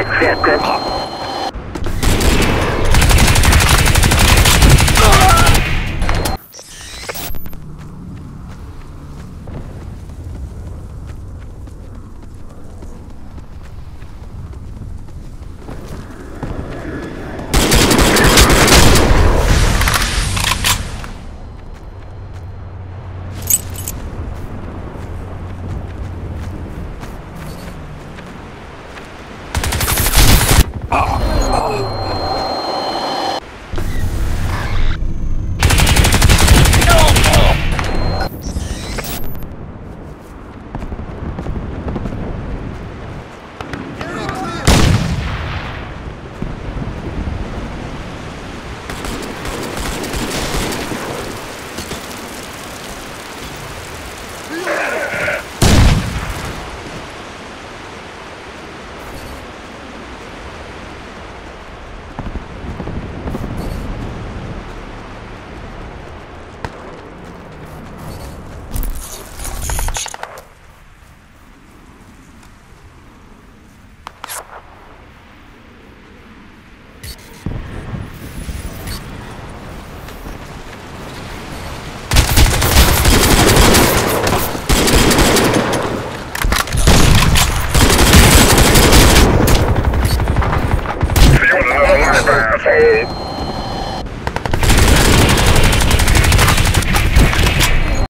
accepted. Hey.